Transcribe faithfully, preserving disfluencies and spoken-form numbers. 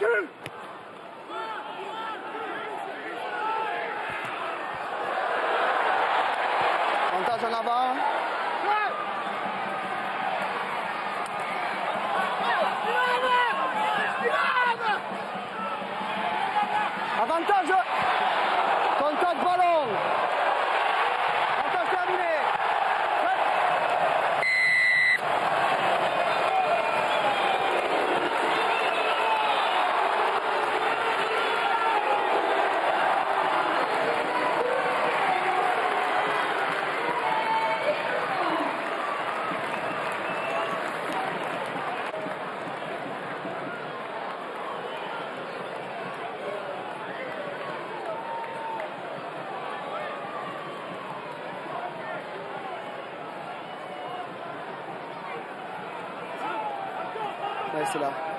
Montage en avant. Avantage. Contact ballon. Avantage terminé. Nice, là.